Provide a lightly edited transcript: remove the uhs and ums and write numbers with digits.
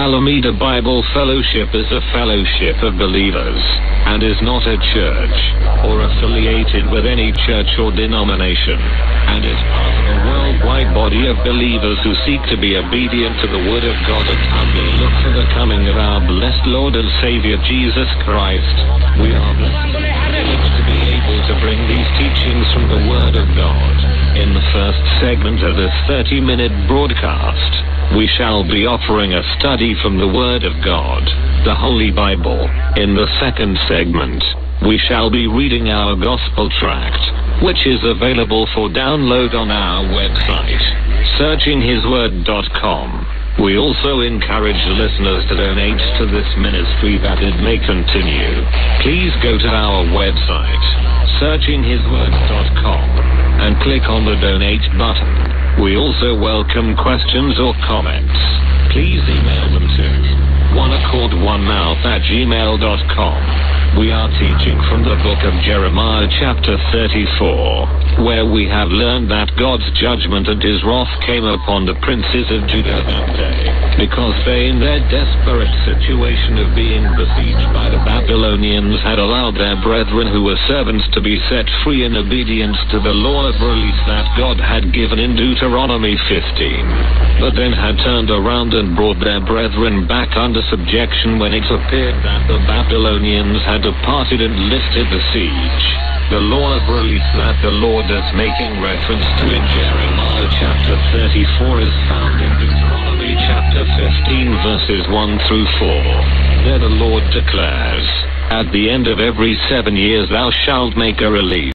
Alameda Bible Fellowship is a fellowship of believers, and is not a church, or affiliated with any church or denomination, and is part of a worldwide body of believers who seek to be obedient to the Word of God and humbly look for the coming of our blessed Lord and Savior Jesus Christ. We are blessed and privileged to be able to bring these teachings from the Word of God. In the first segment of this 30-minute broadcast, we shall be offering a study from the Word of God, the Holy Bible. In the second segment, we shall be reading our Gospel tract, which is available for download on our website, searchinghisword.com. We also encourage listeners to donate to this ministry that it may continue. Please go to our website, searchinghisword.com, and click on the donate button. We also welcome questions or comments. Please email them to oneaccordonemouth@gmail.com. We are teaching from the book of Jeremiah chapter 34, where we have learned that God's judgment and his wrath came upon the princes of Judah that day, because they in their desperate situation of being besieged by the Babylonians had allowed their brethren who were servants to be set free in obedience to the law of release that God had given in Deuteronomy 15, but then had turned around and brought their brethren back under subjection when it appeared that the Babylonians had departed and lifted the siege. The law of release that the Lord is making reference to in Jeremiah chapter 34 is found in Deuteronomy chapter 15 verses 1 through 4. There the Lord declares, "At the end of every 7 years thou shalt make a release.